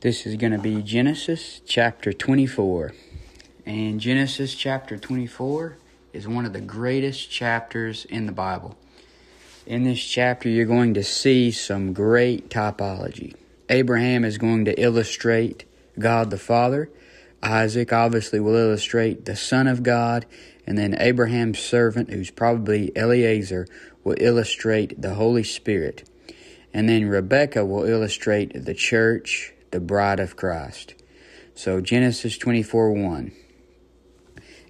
This is going to be Genesis chapter 24. And Genesis chapter 24 is one of the greatest chapters in the Bible. In this chapter, you're going to see some great typology. Abraham is going to illustrate God the Father. Isaac obviously will illustrate the Son of God. And then Abraham's servant, who's probably Eliezer, will illustrate the Holy Spirit. And then Rebekah will illustrate the church, the bride of Christ. So Genesis 24:1.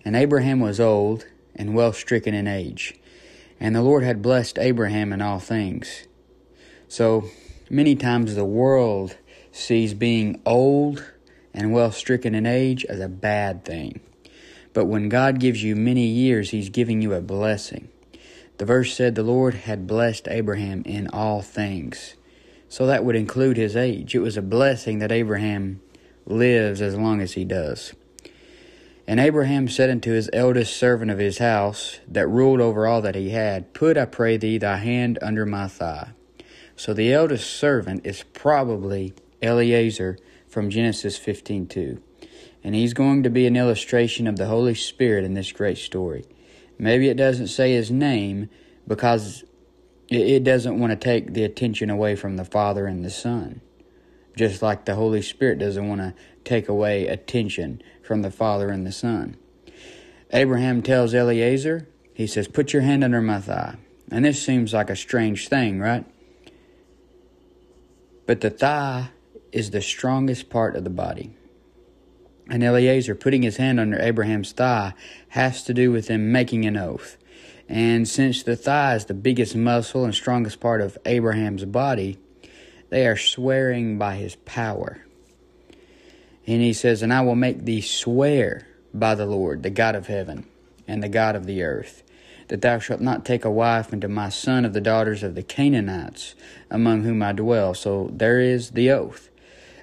And Abraham was old and well stricken in age, and the Lord had blessed Abraham in all things. So many times the world sees being old and well stricken in age as a bad thing. But when God gives you many years, He's giving you a blessing. The verse said the Lord had blessed Abraham in all things. So that would include his age. It was a blessing that Abraham lives as long as he does. And Abraham said unto his eldest servant of his house, that ruled over all that he had, Put, I pray thee, thy hand under my thigh. So the eldest servant is probably Eliezer from Genesis 15:2. And he's going to be an illustration of the Holy Spirit in this great story. Maybe it doesn't say his name because it doesn't want to take the attention away from the Father and the Son, just like the Holy Spirit doesn't want to take away attention from the Father and the Son. Abraham tells Eliezer, he says, Put your hand under my thigh. And this seems like a strange thing, right? But the thigh is the strongest part of the body. And Eliezer putting his hand under Abraham's thigh has to do with him making an oath. And since the thigh is the biggest muscle and strongest part of Abraham's body, they are swearing by his power. And he says, And I will make thee swear by the Lord, the God of heaven, and the God of the earth, that thou shalt not take a wife unto my son of the daughters of the Canaanites, among whom I dwell. So there is the oath.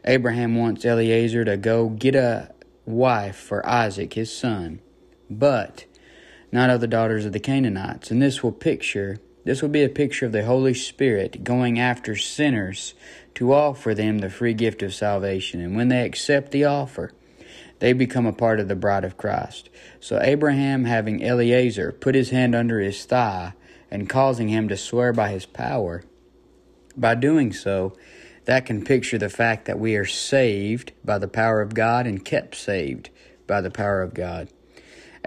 Abraham wants Eliezer to go get a wife for Isaac, his son, but not of the daughters of the Canaanites. And this will be a picture of the Holy Spirit going after sinners to offer them the free gift of salvation. And when they accept the offer, they become a part of the bride of Christ. So Abraham, having Eliezer put his hand under his thigh and causing him to swear by his power, by doing so, that can picture the fact that we are saved by the power of God and kept saved by the power of God.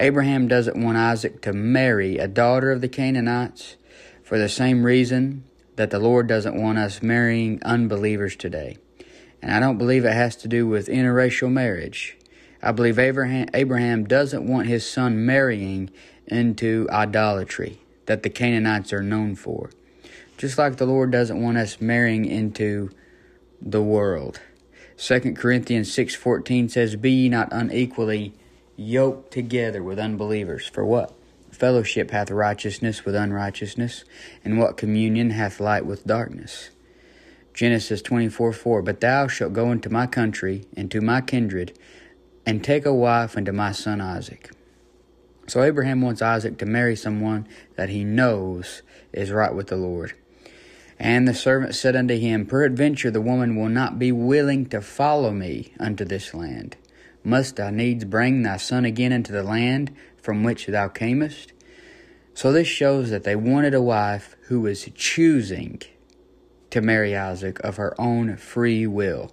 Abraham doesn't want Isaac to marry a daughter of the Canaanites for the same reason that the Lord doesn't want us marrying unbelievers today. And I don't believe it has to do with interracial marriage. I believe Abraham doesn't want his son marrying into idolatry that the Canaanites are known for. Just like the Lord doesn't want us marrying into the world. 2 Corinthians 6:14 says, Be ye not unequally yoked together with unbelievers. For what? Fellowship hath righteousness with unrighteousness, and what communion hath light with darkness? Genesis 24:4, But thou shalt go into my country, and to my kindred, and take a wife unto my son Isaac. So Abraham wants Isaac to marry someone that he knows is right with the Lord. And the servant said unto him, Peradventure the woman will not be willing to follow me unto this land. Must thou needs bring thy son again into the land from which thou camest? So this shows that they wanted a wife who was choosing to marry Isaac of her own free will.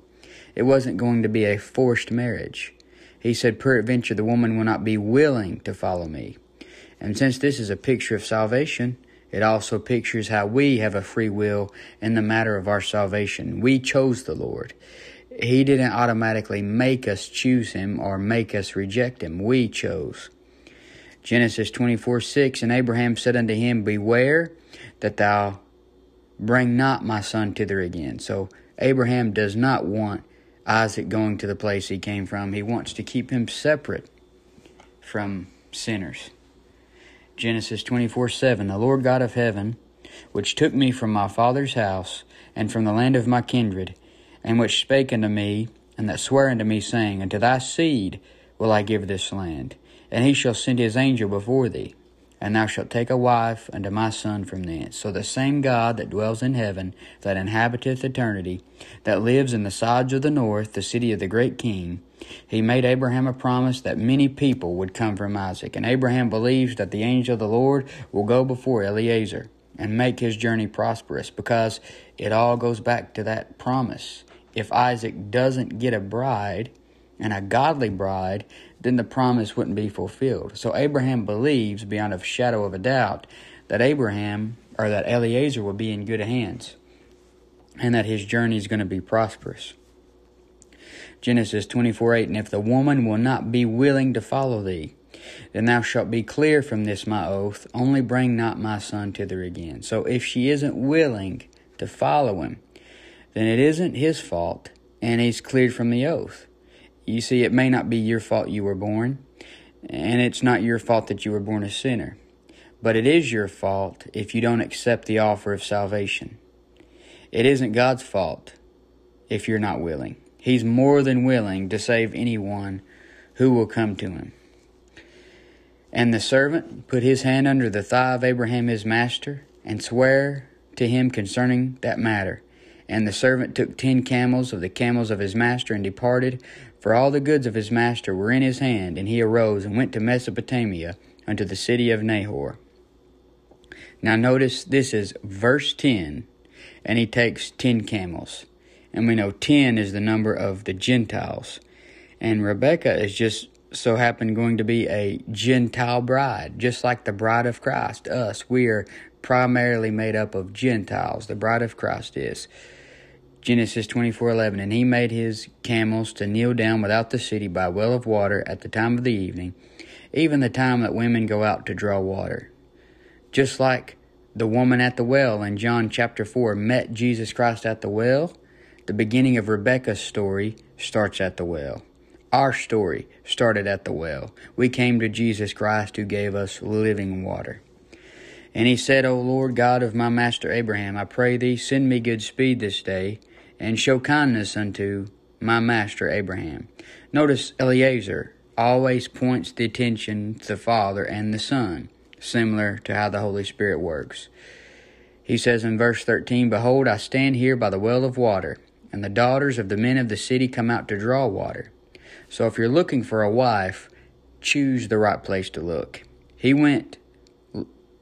It wasn't going to be a forced marriage. He said, Peradventure the woman will not be willing to follow me. And since this is a picture of salvation, it also pictures how we have a free will in the matter of our salvation. We chose the Lord. He didn't automatically make us choose Him or make us reject Him. We chose. Genesis 24:6, And Abraham said unto him, Beware that thou bring not my son thither again. So Abraham does not want Isaac going to the place he came from. He wants to keep him separate from sinners. Genesis 24:7, The Lord God of heaven, which took me from my father's house and from the land of my kindred, and which spake unto me, and that sware unto me, saying, Unto thy seed will I give this land, and he shall send his angel before thee, and thou shalt take a wife unto my son from thence. So the same God that dwells in heaven, that inhabiteth eternity, that lives in the sides of the north, the city of the great king, he made Abraham a promise that many people would come from Isaac. And Abraham believes that the angel of the Lord will go before Eliezer and make his journey prosperous, because it all goes back to that promise. If Isaac doesn't get a bride, and a godly bride, then the promise wouldn't be fulfilled. So Abraham believes, beyond a shadow of a doubt, that Eliezer will be in good hands, and that his journey is going to be prosperous. Genesis 24:8, and if the woman will not be willing to follow thee, then thou shalt be clear from this my oath, only bring not my son thither again. So if she isn't willing to follow him, then it isn't his fault, and he's cleared from the oath. You see, it may not be your fault you were born, and it's not your fault that you were born a sinner, but it is your fault if you don't accept the offer of salvation. It isn't God's fault if you're not willing. He's more than willing to save anyone who will come to him. And the servant put his hand under the thigh of Abraham his master, and sware to him concerning that matter. And the servant took 10 camels of the camels of his master, and departed, for all the goods of his master were in his hand. And he arose and went to Mesopotamia, unto the city of Nahor. Now notice, this is verse 10, and he takes 10 camels. And we know 10 is the number of the Gentiles. And Rebekah is just so happened going to be a Gentile bride, just like the bride of Christ, us. We are primarily made up of Gentiles. The bride of Christ is. Genesis 24:11, and he made his camels to kneel down without the city by a well of water at the time of the evening, even the time that women go out to draw water. Just like the woman at the well in John chapter 4 met Jesus Christ at the well, the beginning of Rebekah's story starts at the well. Our story started at the well. We came to Jesus Christ, who gave us living water. And he said, O Lord God of my master Abraham, I pray thee, send me good speed this day, and show kindness unto my master Abraham. Notice Eliezer always points the attention to the Father and the Son, similar to how the Holy Spirit works. He says in verse 13, Behold, I stand here by the well of water, and the daughters of the men of the city come out to draw water. So if you're looking for a wife, choose the right place to look. He went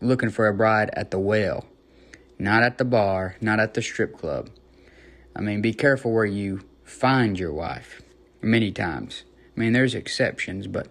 looking for a bride at the well, not at the bar, not at the strip club. I mean, be careful where you find your wife many times. I mean, there's exceptions, but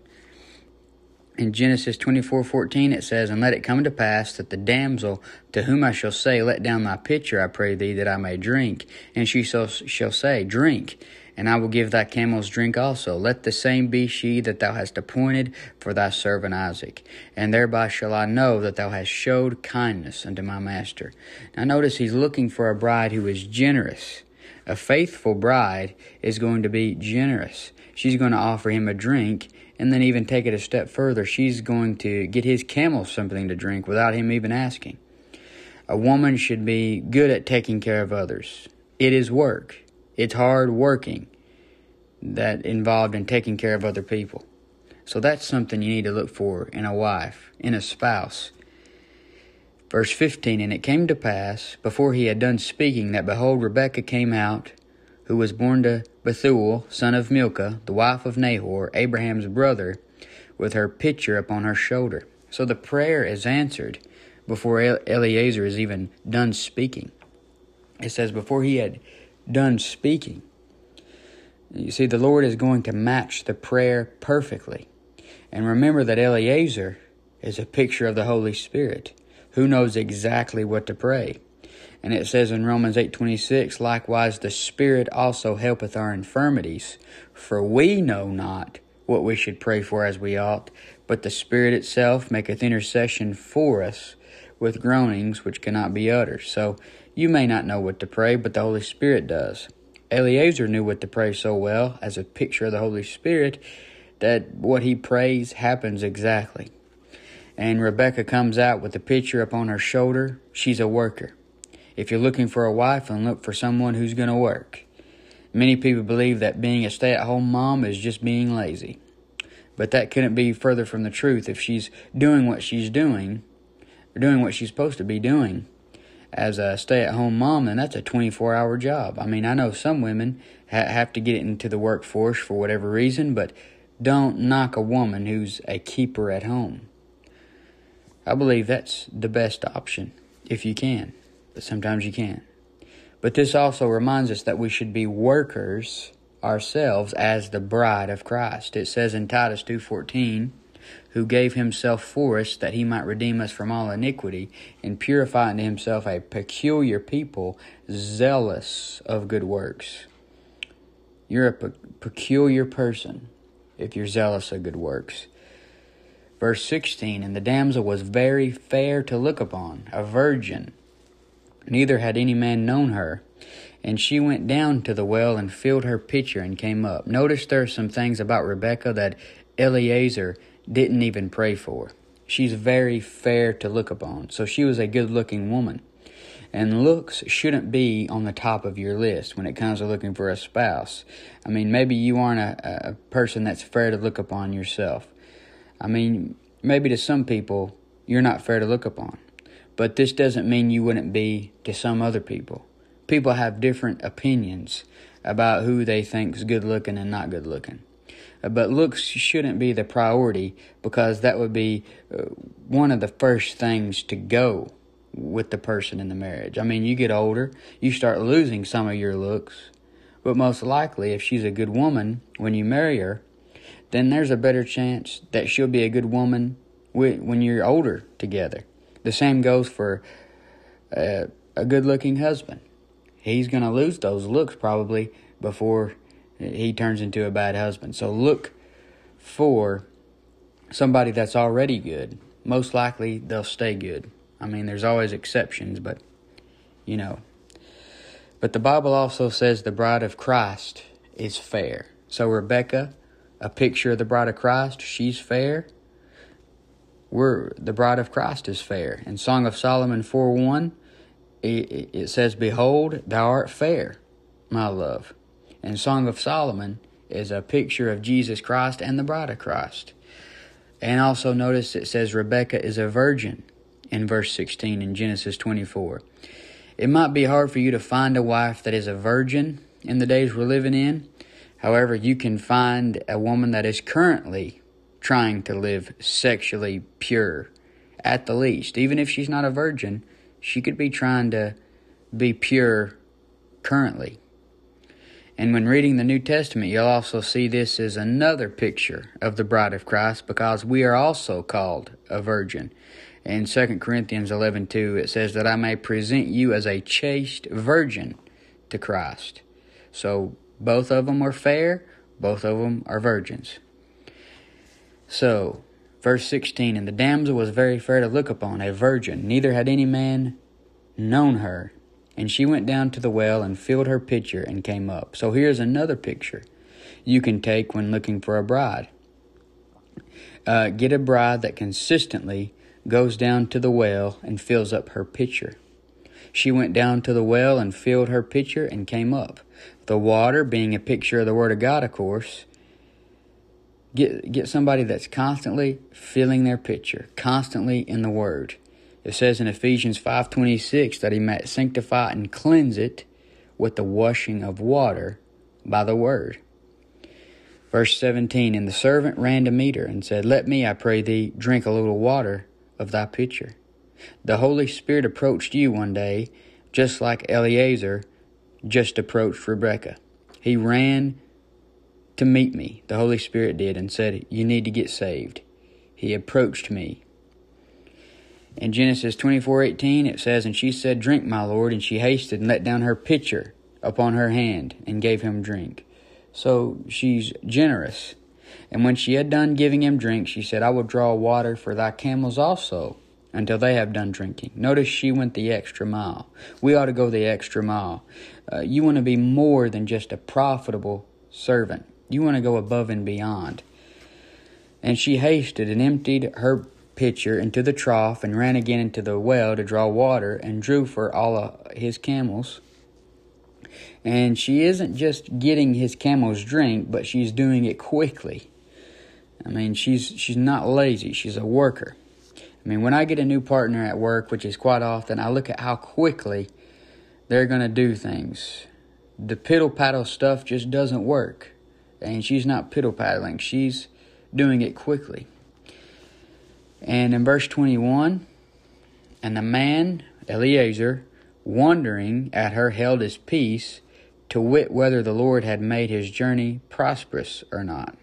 in Genesis 24:14 it says, And let it come to pass that the damsel to whom I shall say, Let down thy pitcher, I pray thee, that I may drink. And she shall say, Drink, and I will give thy camels drink also. Let the same be she that thou hast appointed for thy servant Isaac. And thereby shall I know that thou hast showed kindness unto my master. Now notice, he's looking for a bride who is generous. A faithful bride is going to be generous. She's going to offer him a drink, and then even take it a step further. She's going to get his camel something to drink without him even asking. A woman should be good at taking care of others. It is work. It's hard working that involved in taking care of other people. So that's something you need to look for in a wife, in a spouse. Verse 15, And it came to pass, before he had done speaking, that, behold, Rebekah came out, who was born to Bethuel, son of Milcah, the wife of Nahor, Abraham's brother, with her pitcher upon her shoulder. So the prayer is answered before Eliezer is even done speaking. It says, before he had done speaking. You see, the Lord is going to match the prayer perfectly. And remember that Eliezer is a picture of the Holy Spirit, who knows exactly what to pray. And it says in Romans 8:26, Likewise the Spirit also helpeth our infirmities, for we know not what we should pray for as we ought, but the Spirit itself maketh intercession for us with groanings which cannot be uttered. So you may not know what to pray, but the Holy Spirit does. Eliezer knew what to pray so well, as a picture of the Holy Spirit, that what he prays happens exactly. And Rebekah comes out with the pitcher upon her shoulder. She's a worker. If you're looking for a wife, then look for someone who's going to work. Many people believe that being a stay-at-home mom is just being lazy. But that couldn't be further from the truth if she's doing what she's doing, or doing what she's supposed to be doing. As a stay-at-home mom, then that's a 24-hour job. I mean, I know some women have to get into the workforce for whatever reason, but don't knock a woman who's a keeper at home. I believe that's the best option, if you can. But sometimes you can't. But this also reminds us that we should be workers ourselves as the bride of Christ. It says in Titus 2:14, who gave himself for us that he might redeem us from all iniquity and purify unto himself a peculiar people zealous of good works. You're a peculiar person if you're zealous of good works. Verse 16, and the damsel was very fair to look upon, a virgin. Neither had any man known her. And she went down to the well and filled her pitcher and came up. Notice there are some things about Rebekah that Eliezer didn't even pray for. She's very fair to look upon. So she was a good-looking woman. And looks shouldn't be on the top of your list when it comes to looking for a spouse. I mean, maybe you aren't a person that's fair to look upon yourself. I mean, maybe to some people, you're not fair to look upon. But this doesn't mean you wouldn't be to some other people. People have different opinions about who they think is good-looking and not good-looking. But looks shouldn't be the priority, because that would be one of the first things to go with the person in the marriage. I mean, you get older, you start losing some of your looks. But most likely, if she's a good woman when you marry her, then there's a better chance that she'll be a good woman when you're older together. The same goes for a good-looking husband. He's going to lose those looks probably before he turns into a bad husband. So look for somebody that's already good. Most likely they'll stay good. I mean, there's always exceptions, but, you know. But the Bible also says the bride of Christ is fair. So Rebekah, a picture of the bride of Christ, she's fair. The bride of Christ is fair. In Song of Solomon 4:1, it says, behold, thou art fair, my love. And Song of Solomon is a picture of Jesus Christ and the bride of Christ. And also notice it says Rebekah is a virgin in verse 16 in Genesis 24. It might be hard for you to find a wife that is a virgin in the days we're living in. However, you can find a woman that is currently trying to live sexually pure, at the least. Even if she's not a virgin, she could be trying to be pure currently. And when reading the New Testament, you'll also see this as another picture of the bride of Christ, because we are also called a virgin. In 2 Corinthians 11:2, it says that I may present you as a chaste virgin to Christ. So both of them are fair, both of them are virgins. So, verse 16, and the damsel was very fair to look upon, a virgin, neither had any man known her. And she went down to the well and filled her pitcher and came up. So here's another picture you can take when looking for a bride. Get a bride that consistently goes down to the well and fills up her pitcher. She went down to the well and filled her pitcher and came up. The water being a picture of the Word of God, of course. Get somebody that's constantly filling their pitcher, constantly in the Word. It says in Ephesians 5:26 that he might sanctify and cleanse it with the washing of water by the Word. Verse 17, and the servant ran to meet her and said, let me, I pray thee, drink a little water of thy pitcher. The Holy Spirit approached you one day, just like Eliezer just approached Rebekah. He ran to meet me, the Holy Spirit did, and said, you need to get saved. He approached me. In Genesis 24:18, it says, and she said, drink, my Lord. And she hasted and let down her pitcher upon her hand and gave him drink. So she's generous. And when she had done giving him drink, she said, I will draw water for thy camels also until they have done drinking. Notice she went the extra mile. We ought to go the extra mile. You want to be more than just a profitable servant. You want to go above and beyond. And she hasted and emptied her pitcher into the trough and ran again into the well to draw water and drew for all of his camels. And she isn't just getting his camels drink, but she's doing it quickly. I mean, she's not lazy. She's a worker. I mean, when I get a new partner at work, which is quite often, I look at how quickly they're going to do things. The piddle-paddle stuff just doesn't work. And she's not piddle-paddling. She's doing it quickly. And in verse 21, and the man, Eliezer, wondering at her, held his peace to wit whether the Lord had made his journey prosperous or not.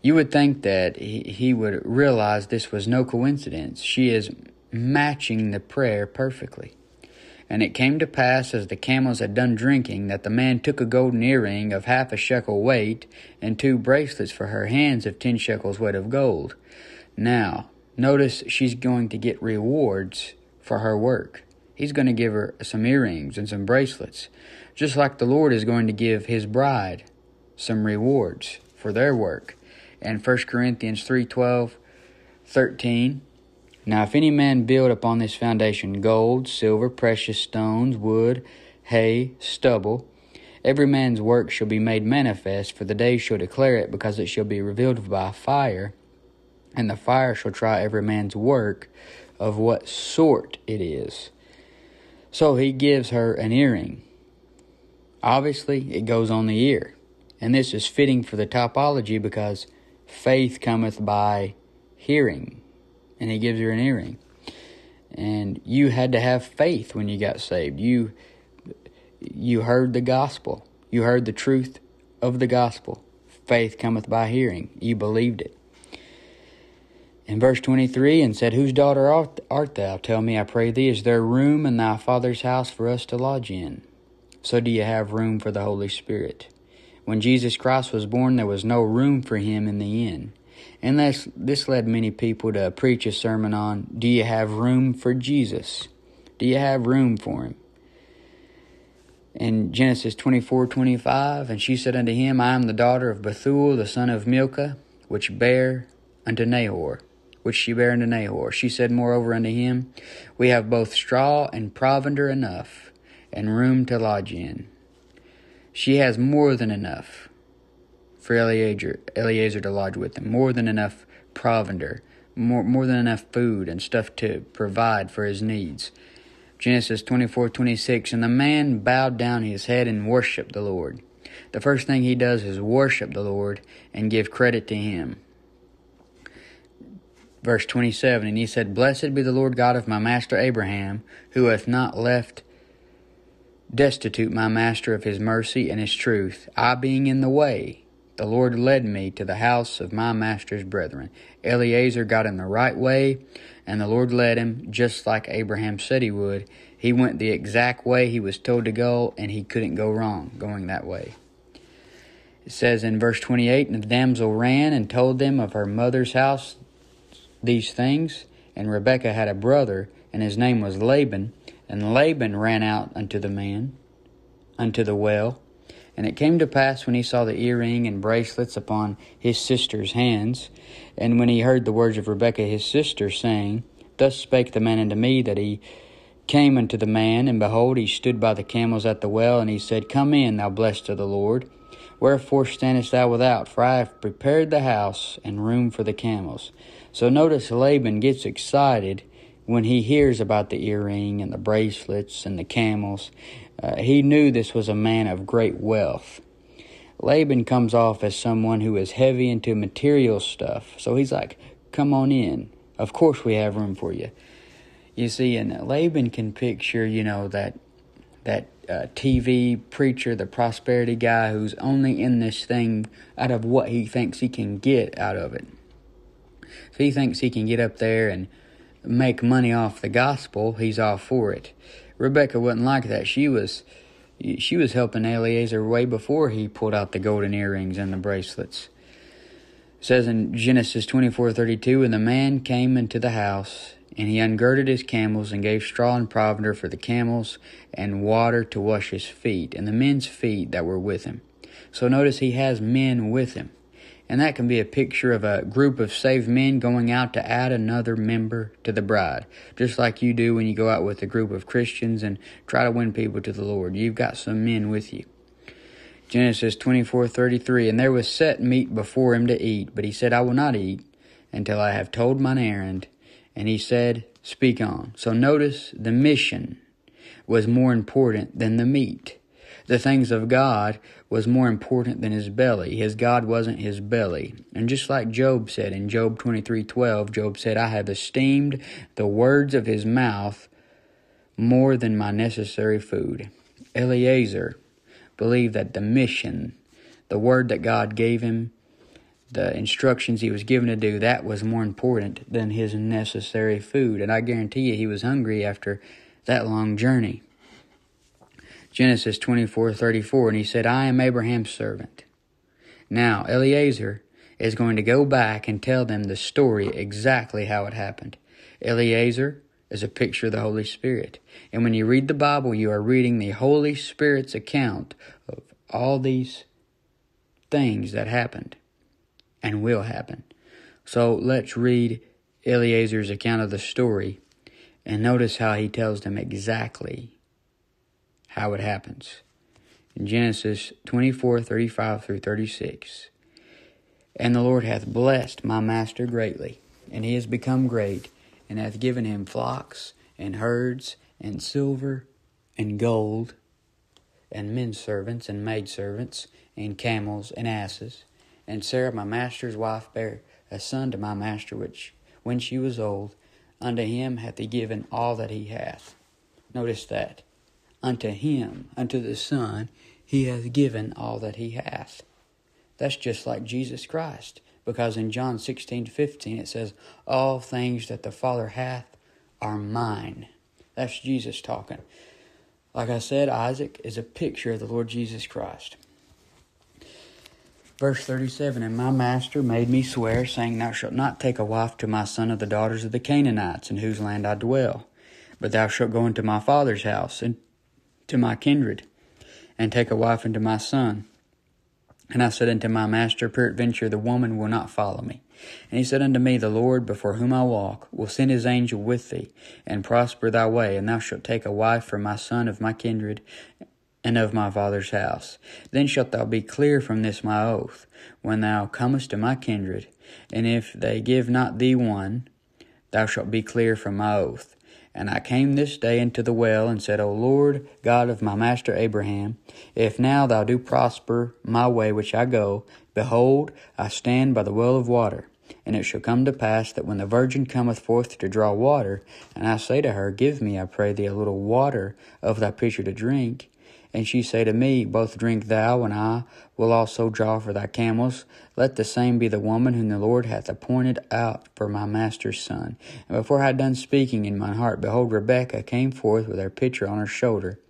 You would think that he would realize this was no coincidence. She is matching the prayer perfectly. And it came to pass, as the camels had done drinking, that the man took a golden earring of half a shekel weight, and 2 bracelets for her hands of 10 shekels weight of gold. Now, notice she's going to get rewards for her work. He's going to give her some earrings and some bracelets, just like the Lord is going to give his bride some rewards for their work. And 1 Corinthians 3:12-13, now if any man build upon this foundation gold, silver, precious stones, wood, hay, stubble, every man's work shall be made manifest, for the day shall declare it, because it shall be revealed by fire, and the fire shall try every man's work of what sort it is. So he gives her an earring. Obviously, it goes on the ear. And this is fitting for the typology, because faith cometh by hearing. And he gives her an earring. And you had to have faith when you got saved. You heard the gospel. You heard the truth of the gospel. Faith cometh by hearing. You believed it. In verse 23, and said, whose daughter art thou? Tell me, I pray thee, is there room in thy father's house for us to lodge in? So do you have room for the Holy Spirit? When Jesus Christ was born, there was no room for him in the inn. And this led many people to preach a sermon on, do you have room for Jesus? Do you have room for him? In Genesis 24:25, and she said unto him, I am the daughter of Bethuel, the son of Milcah, which she bare unto Nahor. She said moreover unto him, we have both straw and provender enough, and room to lodge in. She has more than enough for Eliezer to lodge with him, more than enough provender, more than enough food and stuff to provide for his needs. Genesis 24:26, and the man bowed down his head and worshiped the Lord. The first thing he does is worship the Lord and give credit to him. Verse 27, and he said, blessed be the Lord God of my master Abraham, who hath not left destitute my master of his mercy and his truth. I being in the way, the Lord led me to the house of my master's brethren. Eliezer got in the right way, and the Lord led him just like Abraham said he would. He went the exact way he was told to go, and he couldn't go wrong going that way. It says in verse 28, and the damsel ran and told them of her mother's house these things. And Rebekah had a brother, and his name was Laban. And Laban ran out unto the man, unto the well. And it came to pass, when he saw the earring and bracelets upon his sister's hands, and when he heard the words of Rebekah his sister, saying, thus spake the man unto me, that he came unto the man, and behold, he stood by the camels at the well, and he said, come in, thou blessed of the Lord. Wherefore standest thou without? For I have prepared the house and room for the camels. So notice Laban gets excited when he hears about the earring and the bracelets and the camels. He knew this was a man of great wealth. Laban comes off as someone who is heavy into material stuff. So he's like, come on in. Of course we have room for you. You see, and Laban can picture, that TV preacher, the prosperity guy who's only in this thing out of what he thinks he can get out of it. So he thinks he can get up there and make money off the gospel. He's all for it. Rebekah wasn't like that. She was helping Eliezer way before he pulled out the golden earrings and the bracelets. It says in Genesis 24:32, and the man came into the house, and he ungirded his camels, and gave straw and provender for the camels, and water to wash his feet, and the men's feet that were with him. So notice he has men with him. And that can be a picture of a group of saved men going out to add another member to the bride. Just like you do when you go out with a group of Christians and try to win people to the Lord. You've got some men with you. Genesis 24:33. And there was set meat before him to eat, but he said, I will not eat until I have told mine errand. And he said, Speak on. So notice the mission was more important than the meat. The things of God was more important than his belly. His God wasn't his belly. And just like Job said in Job 23:12, Job said, I have esteemed the words of his mouth more than my necessary food. Eliezer believed that the mission, the word that God gave him, the instructions he was given to do, that was more important than his necessary food. And I guarantee you he was hungry after that long journey. Genesis 24:34, and he said, I am Abraham's servant. Now, Eliezer is going to go back and tell them the story exactly how it happened. Eliezer is a picture of the Holy Spirit. And when you read the Bible, you are reading the Holy Spirit's account of all these things that happened and will happen. So let's read Eliezer's account of the story and notice how he tells them exactly how it happens. In Genesis 24:35 through 36, And the Lord hath blessed my master greatly, and he is become great, and hath given him flocks, and herds, and silver, and gold, and men servants, and maid servants, and camels, and asses. And Sarah my master's wife bare a son to my master, which, when she was old, unto him hath he given all that he hath. Notice that. Unto him, unto the Son, he hath given all that he hath. That's just like Jesus Christ, because in John 16:15 it says, All things that the Father hath are mine. That's Jesus talking. Like I said, Isaac is a picture of the Lord Jesus Christ. Verse 37, And my master made me swear, saying, Thou shalt not take a wife to my son of the daughters of the Canaanites, in whose land I dwell. But thou shalt go into my father's house, and to my kindred, and take a wife unto my son. And I said unto my master, Peradventure the woman will not follow me. And he said unto me, The Lord before whom I walk will send his angel with thee, and prosper thy way, and thou shalt take a wife for my son of my kindred, and of my father's house. Then shalt thou be clear from this my oath, when thou comest to my kindred, and if they give not thee one, thou shalt be clear from my oath. And I came this day into the well, and said, O Lord, God of my master Abraham, if now thou do prosper my way which I go, behold, I stand by the well of water. And it shall come to pass that when the virgin cometh forth to draw water, and I say to her, Give me, I pray thee, a little water of thy pitcher to drink. And she say to me, Both drink thou, and I will also draw for thy camels. Let the same be the woman whom the Lord hath appointed out for my master's son. And before I had done speaking in mine heart, behold, Rebekah came forth with her pitcher on her shoulder.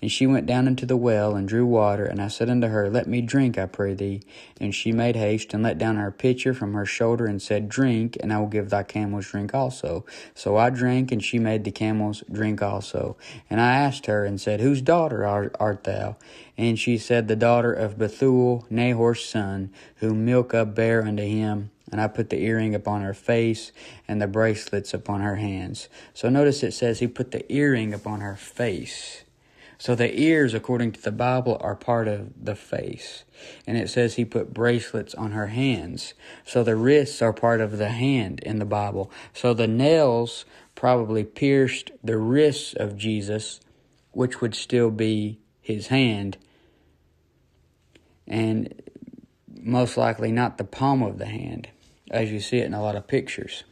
And she went down into the well, and drew water. And I said unto her, Let me drink, I pray thee. And she made haste, and let down her pitcher from her shoulder, and said, Drink, and I will give thy camels drink also. So I drank, and she made the camels drink also. And I asked her, and said, Whose daughter art thou? And she said, The daughter of Bethuel, Nahor's son, whom Milcah bare unto him. And I put the earring upon her face, and the bracelets upon her hands. So notice it says he put the earring upon her face. So the ears, according to the Bible, are part of the face. And it says he put bracelets on her hands. So the wrists are part of the hand in the Bible. So the nails probably pierced the wrists of Jesus, which would still be his hand. And most likely not the palm of the hand, as you see it in a lot of pictures.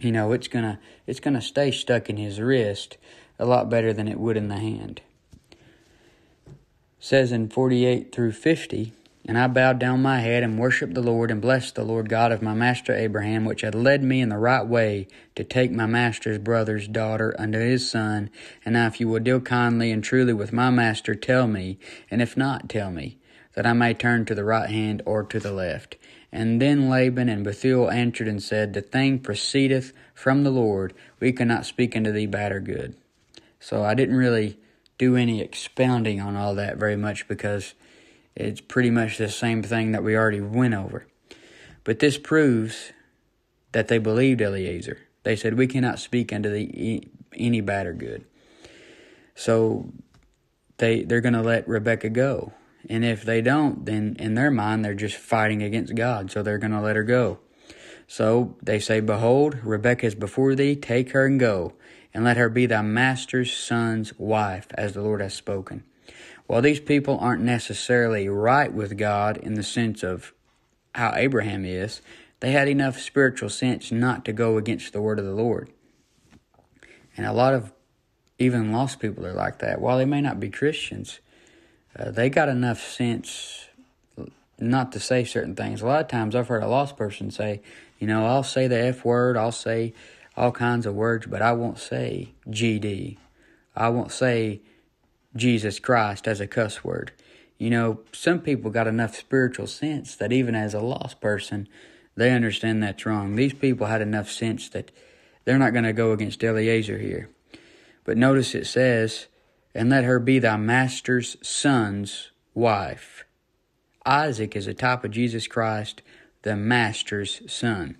You know, it's gonna stay stuck in his wrist a lot better than it would in the hand. Says in 48 through 50, And I bowed down my head and worshipped the Lord and blessed the Lord God of my master Abraham, which had led me in the right way to take my master's brother's daughter unto his son. And now if you will deal kindly and truly with my master, tell me, and if not, tell me, that I may turn to the right hand or to the left. And then Laban and Bethuel answered and said, The thing proceedeth from the Lord. We cannot speak unto thee bad or good. So I didn't really do any expounding on all that very much because it's pretty much the same thing that we already went over. But this proves that they believed Eliezer. They said, we cannot speak unto thee any bad or good. So they're going to let Rebekah go. And if they don't, then in their mind, they're just fighting against God. So they're going to let her go. So they say, "Behold, Rebekah is before thee. Take her and go, and let her be thy master's son's wife, as the Lord has spoken." Well, these people aren't necessarily right with God in the sense of how Abraham is. They had enough spiritual sense not to go against the word of the Lord. And a lot of even lost people are like that. While they may not be Christians, they got enough sense not to say certain things. A lot of times I've heard a lost person say, you know, I'll say the F word, I'll say all kinds of words, but I won't say GD. I won't say Jesus Christ as a cuss word. You know, some people got enough spiritual sense that even as a lost person, they understand that's wrong. These people had enough sense that they're not going to go against Eliezer here. But notice it says, and let her be thy master's son's wife. Isaac is a type of Jesus Christ, the master's son.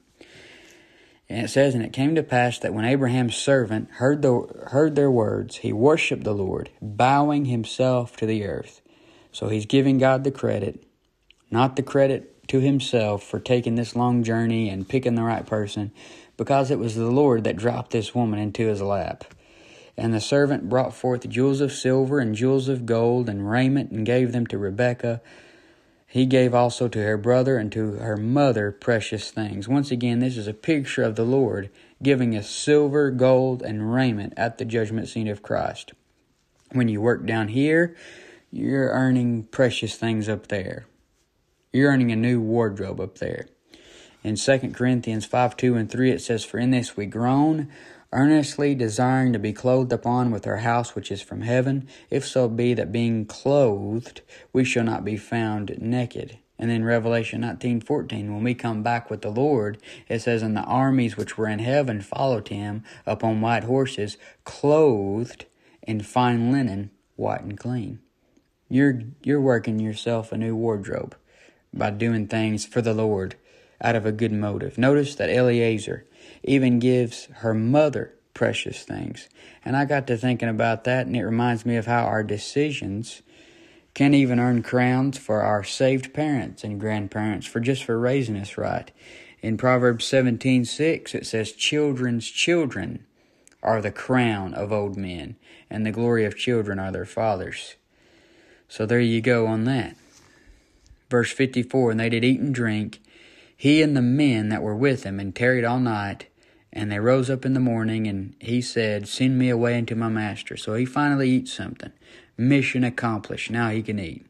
And it says, and it came to pass that when Abraham's servant heard their words, he worshipped the Lord, bowing himself to the earth. So he's giving God the credit, not the credit to himself for taking this long journey and picking the right person, because it was the Lord that dropped this woman into his lap. And the servant brought forth jewels of silver and jewels of gold and raiment, and gave them to Rebekah. He gave also to her brother and to her mother precious things. Once again, this is a picture of the Lord giving us silver, gold, and raiment at the judgment seat of Christ. When you work down here, you're earning precious things up there. You're earning a new wardrobe up there. In 2 Corinthians 5:2-3, it says, "For in this we groan, earnestly desiring to be clothed upon with our house which is from heaven, if so be that being clothed we shall not be found naked." And then Revelation 19:14, when we come back with the Lord, it says, "And the armies which were in heaven followed him upon white horses, clothed in fine linen, white and clean." You're working yourself a new wardrobe by doing things for the Lord out of a good motive. Notice that Eliezer even gives her mother precious things. And I got to thinking about that, and it reminds me of how our decisions can even earn crowns for our saved parents and grandparents for raising us right. In Proverbs 17:6, it says, "Children's children are the crown of old men, and the glory of children are their fathers." So there you go on that. Verse 54, "And they did eat and drink, he and the men that were with him, and tarried all night. And they rose up in the morning, and he said, Send me away unto my master." So he finally eats something. Mission accomplished. Now he can eat.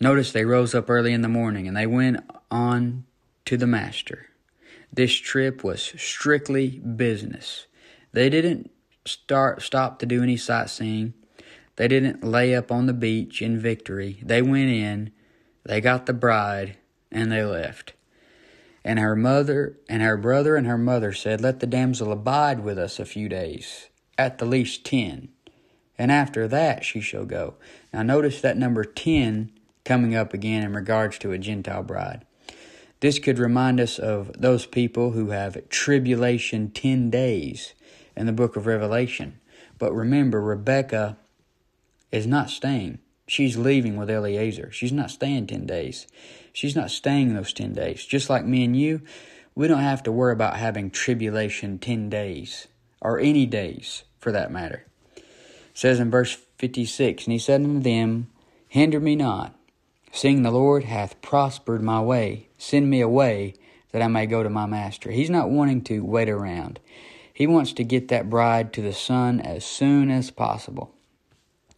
Notice they rose up early in the morning, and they went on to the master. This trip was strictly business. They didn't stop to do any sightseeing. They didn't lay up on the beach in victory. They went in, they got the bride, and they left. And her mother and her brother and her mother said, "Let the damsel abide with us a few days, at the least 10. And after that she shall go." Now notice that number 10 coming up again in regards to a Gentile bride. This could remind us of those people who have tribulation 10 days in the book of Revelation. But remember, Rebekah is not staying. She's leaving with Eliezer. She's not staying 10 days. She's not staying those 10 days. Just like me and you, we don't have to worry about having tribulation 10 days, or any days for that matter. It says in verse 56, "And he said unto them, Hinder me not, seeing the Lord hath prospered my way. Send me away that I may go to my master." He's not wanting to wait around. He wants to get that bride to the son as soon as possible.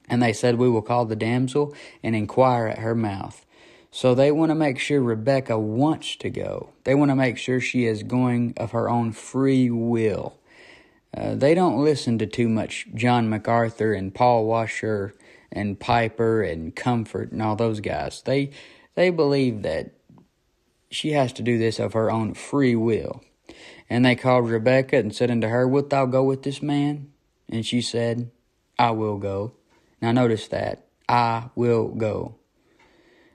"And they said, We will call the damsel and inquire at her mouth." So they want to make sure Rebekah wants to go. They want to make sure she is going of her own free will. They don't listen to too much John MacArthur and Paul Washer and Piper and Comfort and all those guys. They believe that she has to do this of her own free will. "And they called Rebekah and said unto her, Wilt thou go with this man? And she said, I will go." Now notice that, I will go.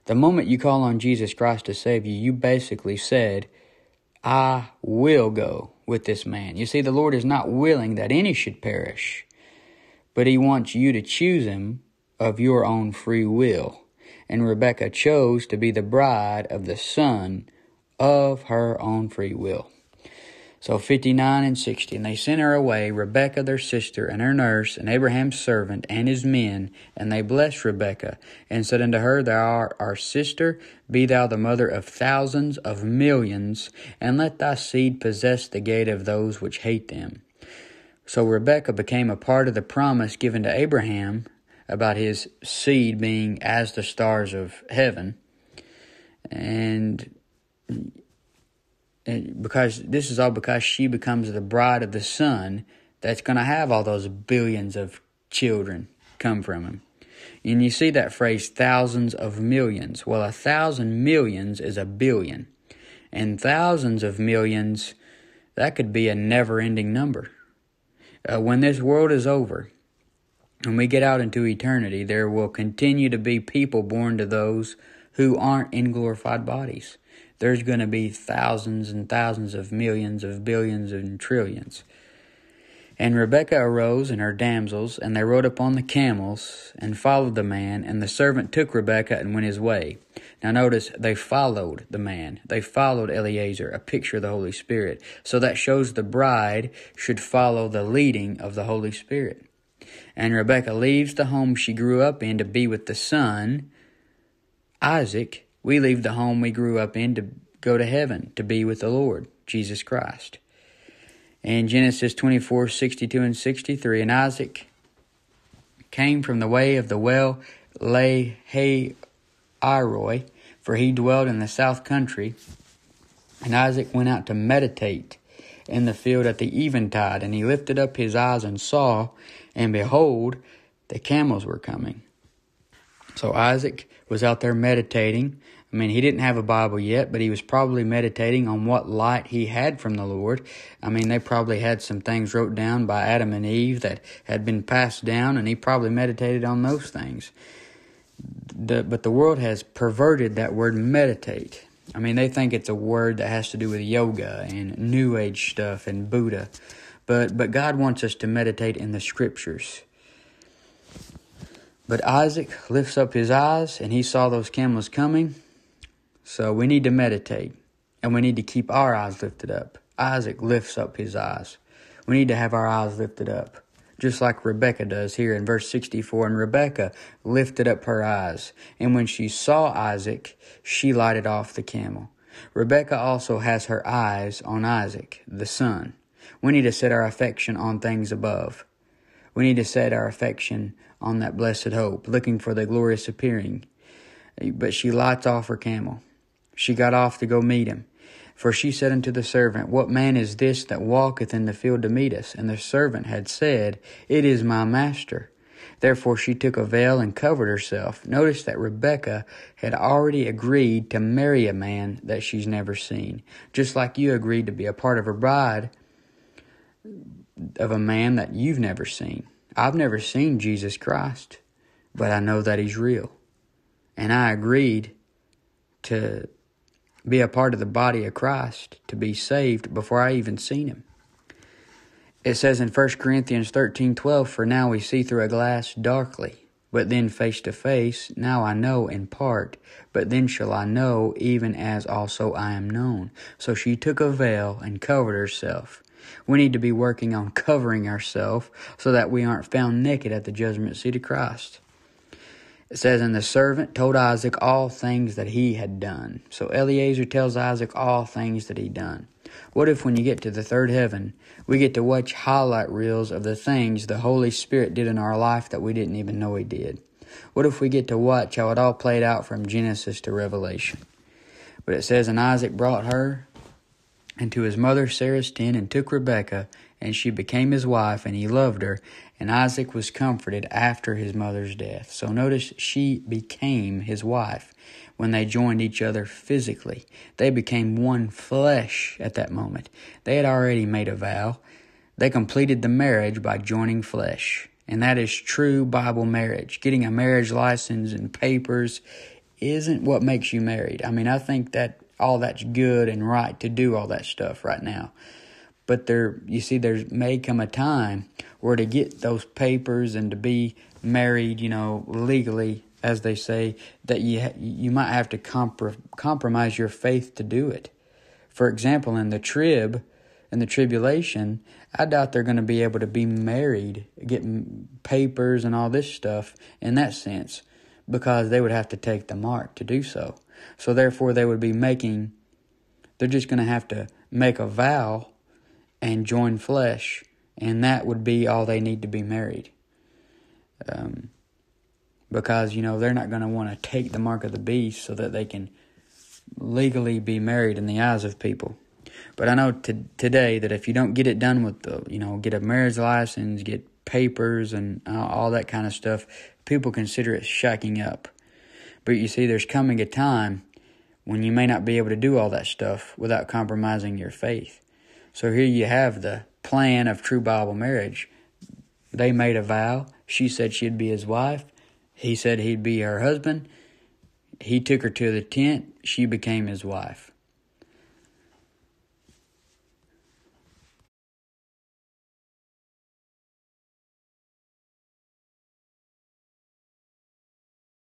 The moment you call on Jesus Christ to save you, you basically said, I will go with this man. You see, the Lord is not willing that any should perish, but he wants you to choose him of your own free will. And Rebekah chose to be the bride of the son of her own free will. So 59 and 60, and they sent her away, Rebekah their sister, and her nurse, and Abraham's servant, and his men. And they blessed Rebekah, and said unto her, Thou art our sister, be thou the mother of thousands of millions, and let thy seed possess the gate of those which hate them. So Rebekah became a part of the promise given to Abraham about his seed being as the stars of heaven. And because this is all because she becomes the bride of the son that's going to have all those billions of children come from him. And you see that phrase, thousands of millions. Well, 1,000 millions is 1 billion. And thousands of millions, that could be a never-ending number. When this world is over, and we get out into eternity, there will continue to be people born to those who aren't in glorified bodies. There's going to be thousands and thousands of millions of billions and trillions. And Rebekah arose and her damsels, and they rode upon the camels and followed the man. And the servant took Rebekah and went his way. Now notice, they followed the man. They followed Eliezer, a picture of the Holy Spirit. So that shows the bride should follow the leading of the Holy Spirit. And Rebekah leaves the home she grew up in to be with the son, Isaac. We leave the home we grew up in to go to heaven, to be with the Lord, Jesus Christ. In Genesis 24, 62 and 63, and Isaac came from the way of the well Lahai-roi, for he dwelt in the south country. And Isaac went out to meditate in the field at the eventide, and he lifted up his eyes and saw, and behold, the camels were coming. So Isaac was out there meditating. I mean, he didn't have a Bible yet, but he was probably meditating on what light he had from the Lord. I mean, they probably had some things wrote down by Adam and Eve that had been passed down, and he probably meditated on those things. But the world has perverted that word meditate. I mean, they think it's a word that has to do with yoga and New Age stuff and Buddha. But God wants us to meditate in the Scriptures. But Isaac lifts up his eyes, and he saw those camels coming. So we need to meditate, and we need to keep our eyes lifted up. Isaac lifts up his eyes. We need to have our eyes lifted up, just like Rebekah does here in verse 64. And Rebekah lifted up her eyes, and when she saw Isaac, she lighted off the camel. Rebekah also has her eyes on Isaac, the son. We need to set our affection on things above. We need to set our affection on that blessed hope, looking for the glorious appearing. But she lights off her camel. She got off to go meet him. For she said unto the servant, What man is this that walketh in the field to meet us? And the servant had said, It is my master. Therefore she took a veil and covered herself. Notice that Rebekah had already agreed to marry a man that she's never seen. Just like you agreed to be a part of a bride of a man that you've never seen. I've never seen Jesus Christ, but I know that he's real. And I agreed to be a part of the body of Christ, to be saved before I even seen him. It says in 1 Corinthians 13:12, For now we see through a glass darkly, but then face to face. Now I know in part, but then shall I know, even as also I am known. So she took a veil and covered herself. We need to be working on covering ourselves so that we aren't found naked at the judgment seat of Christ. It says, And the servant told Isaac all things that he had done. So Eliezer tells Isaac all things that he done. What if when you get to the third heaven, we get to watch highlight reels of the things the Holy Spirit did in our life that we didn't even know he did? What if we get to watch how it all played out from Genesis to Revelation? But it says, And Isaac brought her into his mother Sarah's tent, and took Rebekah, and she became his wife, and he loved her. And Isaac was comforted after his mother's death. So notice, she became his wife when they joined each other physically. They became one flesh at that moment. They had already made a vow. They completed the marriage by joining flesh. And that is true Bible marriage. Getting a marriage license and papers isn't what makes you married. I mean, I think that all that's good and right to do all that stuff right now. But there may come a time where to get those papers and to be married, legally, as they say, that you might have to compromise your faith to do it. For example, in the tribulation, I doubt they're going to be able to be married, get papers and all this stuff in that sense, because they would have to take the mark to do so. So therefore, they're just going to have to make a vow and join flesh, and that would be all they need to be married. Because, they're not going to want to take the mark of the beast so that they can legally be married in the eyes of people. But I know today that if you don't get it done with get a marriage license, get papers and all that kind of stuff, people consider it shacking up. But you see, there's coming a time when you may not be able to do all that stuff without compromising your faith. So here you have the plan of true Bible marriage. They made a vow. She said she'd be his wife. He said he'd be her husband. He took her to the tent. She became his wife.